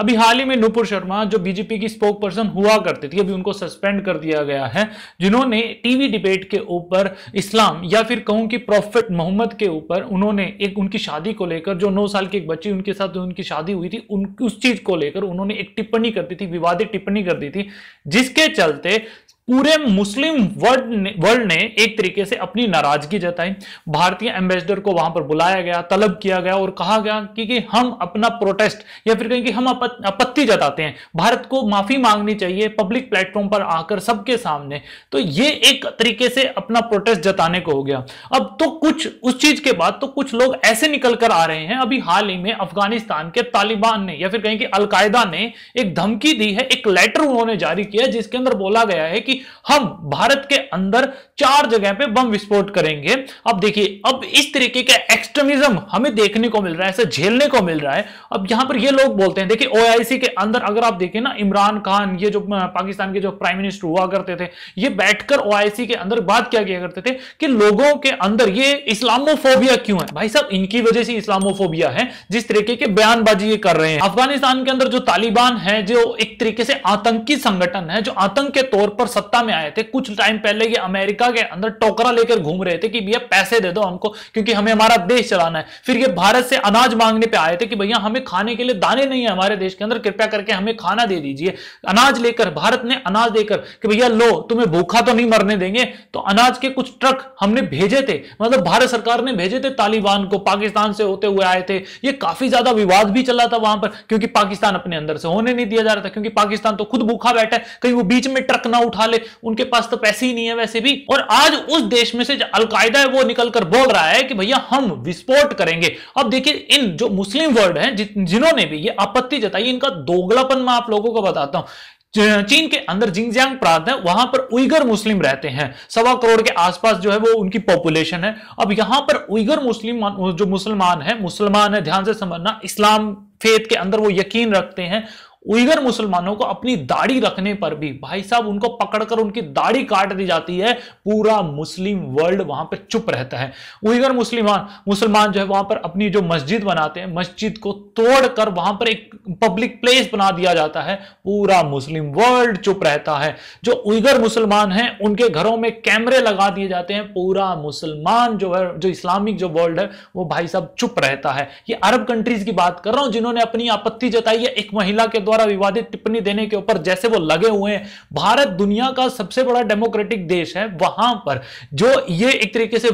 अभी हाल ही में नूपुर शर्मा जो बीजेपी की स्पोक पर्सन हुआ करती थी, अभी उनको सस्पेंड कर दिया गया है, जिन्होंने टीवी डिबेट के ऊपर इस्लाम या फिर कहूं कि प्रॉफिट मोहम्मद के ऊपर उन्होंने एक उनकी शादी को लेकर, जो 9 साल की एक बच्ची उनके साथ उनकी शादी हुई थी, उस चीज को लेकर उन्होंने एक टिप्पणी कर दी थी, विवादित टिप्पणी कर दी थी, जिसके चलते पूरे मुस्लिम वर्ल्ड ने एक तरीके से अपनी नाराजगी जताई। भारतीय एम्बेसडर को वहां पर बुलाया गया, तलब किया गया और कहा गया कि हम अपना प्रोटेस्ट या फिर कहीं कि हम आपत्ति जताते हैं, भारत को माफी मांगनी चाहिए पब्लिक प्लेटफॉर्म पर आकर सबके सामने। तो ये एक तरीके से अपना प्रोटेस्ट जताने को हो गया। अब तो कुछ उस चीज के बाद तो कुछ लोग ऐसे निकल कर आ रहे हैं। अभी हाल ही में अफगानिस्तान के तालिबान ने या फिर कहीं कि अलकायदा ने एक धमकी दी है, एक लेटर उन्होंने जारी किया जिसके अंदर बोला गया है कि हम भारत के अंदर 4 जगह पे बम विस्फोट करेंगे। अब देखिए, अब इस तरीके का एक्सट्रीमिज्म हमें देखने को मिल रहा है, ऐसे झेलने को मिल रहा है। अब यहां पर ये लोग बोलते हैं, देखिए ओआईसी के अंदर अगर आप देखें ना, इमरान खान, ये जो पाकिस्तान के जो प्राइम मिनिस्टर हुआ करते थे, ये बैठकर ओआईसी के अंदर बात क्या किया करते थे कि लोगों के अंदर ये इस्लामोफोबिया क्यों है। भाई साहब, इनकी वजह से इस्लामोफोबिया है, जिस तरीके के बयानबाजी ये कर रहे हैं। अफगानिस्तान के अंदर जो तालिबान है, जो एक तरीके से आतंकी संगठन है, जो आतंक के तौर पर सत्ता में आए थे, कुछ टाइम पहले ये अमेरिका के अंदर टोकरा लेकर घूम रहे थे कि भैया पैसे दे दो हमको क्योंकि हमें हमारा देश चलाना है। फिर ये भारत से अनाज मांगने पे आए थे कि भैया हमें खाने के लिए दाने नहीं है हमारे देश के अंदर, कृपया करके हमें खाना दे दीजिए। अनाज लेकर, भारत ने अनाज देकर कि भैया लो, तुम्हें भूखा तो नहीं मरने देंगे। तो अनाज के कुछ ट्रक हमने भेजे थे, मतलब भारत सरकार ने भेजे थे तालिबान को, पाकिस्तान से होते हुए आए थे। ये काफी ज्यादा विवाद भी चला था वहां पर, क्योंकि पाकिस्तान अपने अंदर से होने नहीं दिया जा रहा था, क्योंकि पाकिस्तान तो खुद भूखा बैठा है, कहीं वो बीच में ट्रक ना उठा ले, उनके पास तो पैसे ही नहीं है वैसे भी। और आज उस देश में से अलकायदा है वो निकलकर बोल रहा है कि भैया हम विस्फोट करेंगे। अब देखिए, इन जो मुस्लिम वर्ल्ड हैं जिन्होंने भी ये आपत्ति जताई, इनका दोगलापन मैं आप लोगों को बताता हूं। चीन के अंदर जिंगजियांग प्रांत है, वहां पर उइगर मुस्लिम रहते हैं, 1.25 करोड़ के आसपास जो है वो उनकी पॉपुलेशन है। अब यहां पर उइगर मुस्लिम जो मुसलमान है, ध्यान से समझना, इस्लाम फेथ के अंदर वो यकीन रखते हैं। उइगर मुसलमानों को अपनी दाढ़ी रखने पर भी भाई साहब उनको पकड़कर उनकी दाढ़ी काट दी जाती है। पूरा मुस्लिम वर्ल्ड वहां पर चुप रहता है। उइगर मुसलमान जो है वहां पर अपनी जो मस्जिद बनाते हैं, मस्जिद को तोड़कर वहां पर एक पब्लिक प्लेस बना दिया जाता है। पूरा मुस्लिम वर्ल्ड चुप रहता है। जो उइगर मुसलमान हैं उनके घरों में कैमरे लगा दिए जाते हैं। पूरा मुसलमान जो है, जो इस्लामिक जो वर्ल्ड है, वो भाई साहब चुप रहता है। ये अरब कंट्रीज की बात कर रहा हूं जिन्होंने अपनी आपत्ति जताई है एक महिला के द्वारा विवादित टिप्पणी देने के ऊपर, जैसे वो लगे हुए हैं। भारत दुनिया का सबसे बड़ा डेमोक्रेटिक देश है, वहां पर जो ये एक तरीके से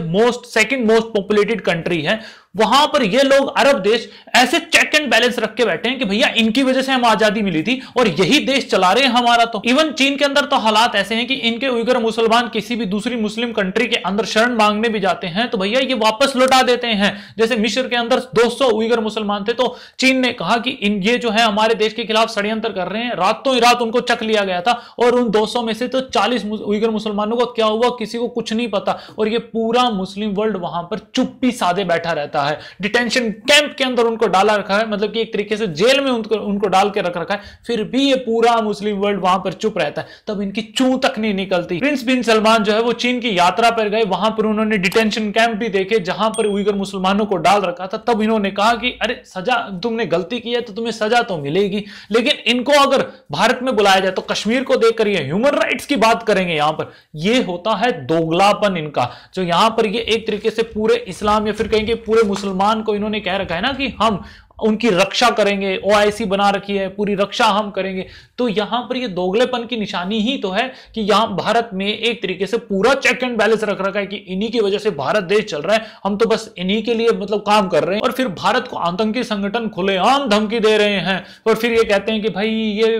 सेकंड मोस्ट पॉपुलेटेड कंट्री है, वहां पर ये लोग अरब देश ऐसे चेक एंड बैलेंस रख के बैठे हैं कि भैया इनकी वजह से हमें आजादी मिली थी और यही देश चला रहे हैं हमारा। तो इवन चीन के अंदर तो हालात ऐसे हैं कि इनके उइगर मुसलमान किसी भी दूसरी मुस्लिम कंट्री के अंदर शरण मांगने भी जाते हैं तो भैया ये वापस लौटा देते हैं। जैसे मिस्र के अंदर 200 उइगर मुसलमान थे तो चीन ने कहा कि ये जो है हमारे देश के खिलाफ षड्यंत्र कर रहे हैं। रातों ही रात उनको चक लिया गया था और उन 200 में से तो 40 उइगर मुसलमानों का क्या हुआ किसी को कुछ नहीं पता। और ये पूरा मुस्लिम वर्ल्ड वहां पर चुप्पी साधे बैठा रहता है। डिटेंशन कैंप के अंदर उनको डाला रखा है, मतलब कि एक तरीके से जेल में उनको डाल के रख रखा है। फिर भी ये पूरा मुस्लिम वर्ल्ड वहां पर चुप रहता है, तब इनकी चू तक नहीं निकलती। प्रिंस बिन सलमान जो है वो चीन की यात्रा पर गए, वहां पर उन्होंने डिटेंशन कैंप भी देखे जहां पर उइगर मुसलमानों को डाल रखा था। तब इन्होंने कहा कि अरे सजा, तुमने गलती की है तो तुम्हें सजा तो मिलेगी, लेकिन इनको अगर भारत में बुलाया जाए तो कश्मीर को देखकर ये ह्यूमन राइट्स की बात करेंगे। यहां पर यह होता है दोगलापन इनका, जो यहां पर ये एक तरीके से पूरे इस्लाम या फिर कहेंगे पूरे मुसलमान को इन्होंने कह रखा है ना कि हम उनकी रक्षा करेंगे, ओआईसी बना रखी है, पूरी रक्षा हम करेंगे। तो यहां पर ये दोगलेपन की निशानी ही तो है कि यहां भारत में एक तरीके से पूरा चेक एंड बैलेंस रख रखा है कि इन्हीं की वजह से भारत देश चल रहा है, हम तो बस इन्हीं के लिए मतलब काम कर रहे हैं। और फिर भारत को आतंकी संगठन खुलेआम धमकी दे रहे हैं और फिर ये कहते हैं कि भाई ये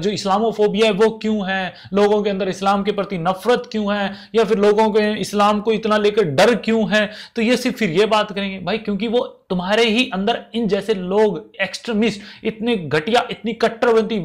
जो इस्लामोफोबिया है वो क्यों है, लोगों के अंदर इस्लाम के प्रति नफरत क्यों है, या फिर लोगों के इस्लाम को इतना लेकर डर क्यों है। तो ये सिर्फ फिर ये बात करेंगे भाई, क्योंकि वो तुम्हारे ही अंदर इन जैसे लोग एक्सट्रीमिस्ट, इतने घटिया, इतनी कट्टरपंथी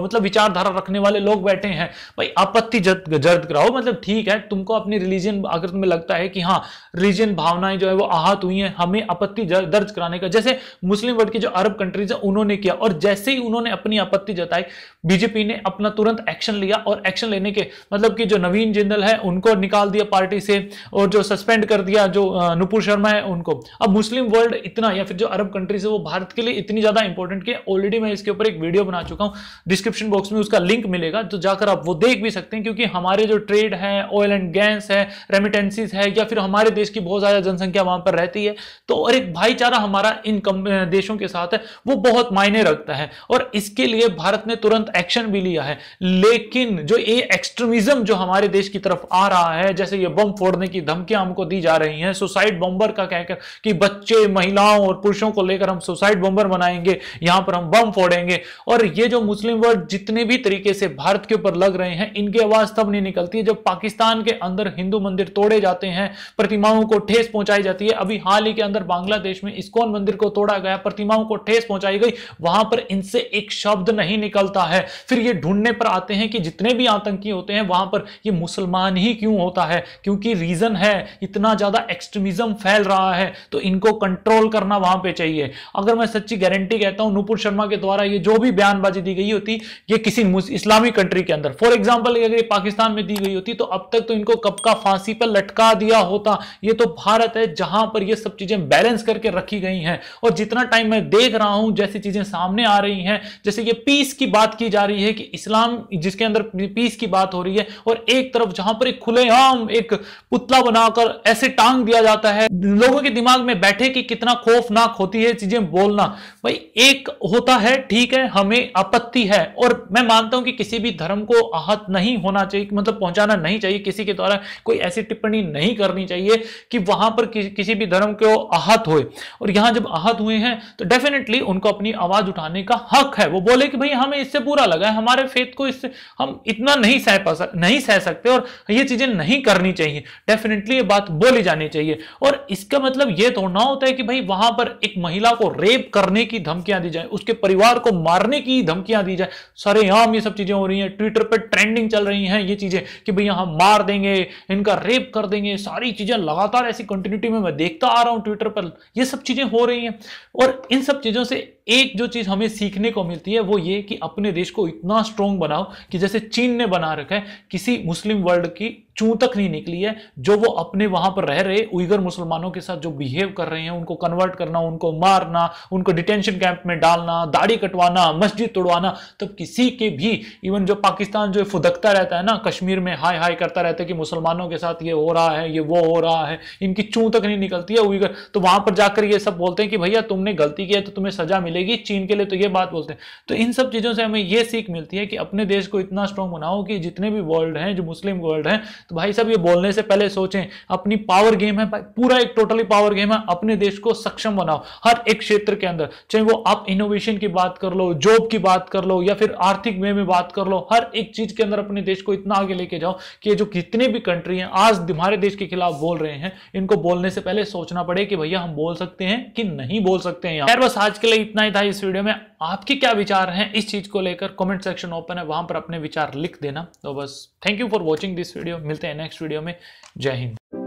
मतलब विचारधारा रखने वाले लोग बैठे हैं। भाई आपत्ति जर्द कराओ, मतलब ठीक है तुमको अपने रिलीजन, अगर तुम्हें लगता है कि हाँ रिलीजन भावनाएं जो है वो आहत हुई हैं, हमें आपत्ति दर्ज कराने का, जैसे मुस्लिम वर्ल्ड की जो अरब कंट्रीज है उन्होंने किया। और जैसे ही उन्होंने अपनी आपत्ति जताई, बीजेपी ने अपना तुरंत एक्शन लिया और एक्शन लेने के मतलब कि जो नवीन जिंदल है उनको निकाल दिया पार्टी से और जो सस्पेंड कर दिया जो नूपुर शर्मा है उनको। अब मुस्लिम वर्ल्ड इतना या फिर जो अरब कंट्रीज है वो भारत के लिए इतनी ज्यादा इंपॉर्टेंट है। ऑलरेडी मैं इसके ऊपर एक वीडियो बना चुका हूँ, डिस्क्रिप्शन बॉक्स में उसका लिंक मिलेगा, तो जाकर आप वो देख भी सकते हैं, क्योंकि हमारे जो ट्रेड है, ऑयल एंड गैस है, रेमिटेंसीज है, या फिर हमारे देश की बहुत ज्यादा जनसंख्या वहां पर रहती है, तो और एक भाईचारा हमारा इन देशों के साथ है वो बहुत मायने रखता है, और इसके लिए भारत ने तुरंत एक्शन भी लिया है। लेकिन जो ये एक्सट्रीमिज्म जो हमारे देश की तरफ आ रहा है, जैसे ये बम फोड़ने की धमकियां हमको दी जा रही हैं, सुसाइड बॉम्बर का कहकर कि बच्चे, महिलाओं और पुरुषों को लेकर हम सुसाइड बॉम्बर बनाएंगे, यहां पर हम बम फोड़ेंगे, और ये जो मुस्लिम वर्ड जितने भी तरीके से भारत के ऊपर लग रहे हैं, इनकी आवाज तब नहीं निकलती है जब पाकिस्तान के अंदर हिंदू मंदिर तोड़े जाते हैं, प्रतिमाओं को ठेस पहुंचाई जाती है। अभी हाल ही के अंदर बांग्लादेश में इस्कॉन मंदिर को तोड़ा गया, प्रतिमाओं को ठेस पहुंचाई गई, वहां पर इनसे एक शब्द नहीं निकलता है। फिर ये ढूंढने पर आते हैं कि जितने भी आतंकी होते हैं वहां पर ये मुसलमान ही क्यों होता है, क्योंकि रीजन है इतना ज्यादा एक्सट्रीमिज्म फैल रहा है, तो इनको कंट्रोल करना वहां पे चाहिए। अगर मैं सच्ची गारंटी कहता हूं, नूपुर शर्मा के द्वारा ये जो भी बयानबाजी दी गई होती, ये किसी इस्लामिक कंट्री के अंदर, फॉर एग्जाम्पल अगर ये पाकिस्तान में दी गई होती, तो अब तक तो इनको कब का फांसी पर लटका दिया होता। ये तो भारत है जहां पर यह सब चीजें बैलेंस करके रखी गई हैं, और जितना टाइम मैं देख रहा हूं जैसी चीजें सामने आ रही हैं, जैसे ये पीस की बात की जा रही है कि इस्लाम जिसके अंदर पीस की बात हो रही है, और एक तरफ जहां पर एक खुलेआम एक पुतला बनाकर ऐसे टांग दिया जाता है, लोगों के दिमाग में बैठे कि कितना खौफनाक होती है चीजें बोलना। भाई एक होता है, ठीक है, हमें आपत्ति है, और मैं मानता हूं कि किसी भी धर्म को आहत नहीं होना चाहिए, मतलब पहुंचाना नहीं चाहिए, किसी के द्वारा कोई ऐसी टिप्पणी नहीं करनी चाहिए कि वहां पर किसी भी धर्म को आहत हो, और यहां जब आहत हुए हैं तो डेफिनेटली उनको अपनी आवाज उठाने का हक है। वो बोले कि भाई हमें इससे बुरा लगा है, हमारे फेथ को इससे हम इतना नहीं सह सकते, और ये चीजें नहीं करनी चाहिए, डेफिनेटली ये बात बोली जानी चाहिए। और इसका मतलब ये तो ना होता है कि भाई वहां पर एक महिला को रेप करने की धमकियां दी जाए, उसके परिवार को मारने की धमकियां दी जाए, सरेआम ये सब चीजें हो रही हैं, ट्विटर पर ट्रेंडिंग चल रही हैं ये चीजें कि भैया हम मार देंगे, इनका रेप कर देंगे, सारी चीजें लगातार ऐसी कंटिन्यूटी में मैं देखता आ रहा हूं ट्विटर पर, यह सब चीजें हो रही हैं। और इन सब चीजों से एक जो चीज हमें सीखने को मिलती है वो ये कि अपने देश को इतना स्ट्रोंग बनाओ कि जैसे चीन ने बना रखा है, किसी मुस्लिम वर्ल्ड की चू तक नहीं निकली है, जो वो अपने वहां पर रह रहे उइगर मुसलमानों के साथ जो बिहेव कर रहे हैं, उनको कन्वर्ट करना, उनको मारना, उनको डिटेंशन कैंप में डालना, दाढ़ी कटवाना, मस्जिद तोड़वाना, तब किसी के भी, इवन जो पाकिस्तान जो फुदकता रहता है ना कश्मीर में, हाय हाय करता रहता है कि मुसलमानों के साथ ये हो रहा है, ये वो हो रहा है, इनकी चू तक नहीं निकलती है उइगर, तो वहां पर जाकर ये सब बोलते हैं कि भैया तुमने गलती की है तो तुम्हें सजा मिलेगी, चीन के लिए तो ये बात बोलते हैं। तो इन सब चीजों से हमें ये सीख मिलती है कि अपने देश को इतना स्ट्रॉन्ग बनाओ कि जितने भी वर्ल्ड हैं, जो मुस्लिम वर्ल्ड हैं, तो भाई साहब ये बोलने से पहले सोचें, अपनी पावर गेम है, पूरा एक टोटली पावर गेम है, अपने देश को सक्षम बनाओ हर एक क्षेत्र के अंदर, चाहे वो आप इनोवेशन की बात कर लो, जॉब की बात कर लो, या फिर आर्थिक वे में बात कर लो, हर एक चीज के अंदर अपने देश को इतना आगे लेके जाओ कि जो कितने भी कंट्री हैं आज हमारे देश के खिलाफ बोल रहे हैं, इनको बोलने से पहले सोचना पड़े कि भैया हम बोल सकते हैं कि नहीं बोल सकते हैं। यार बस आज के लिए इतना ही था इस वीडियो में, आपके क्या विचार हैं इस चीज को लेकर, कमेंट सेक्शन ओपन है, वहां पर अपने विचार लिख देना। तो बस thank you for watching this video, मिलते हैं नेक्स्ट वीडियो में, जय हिंद।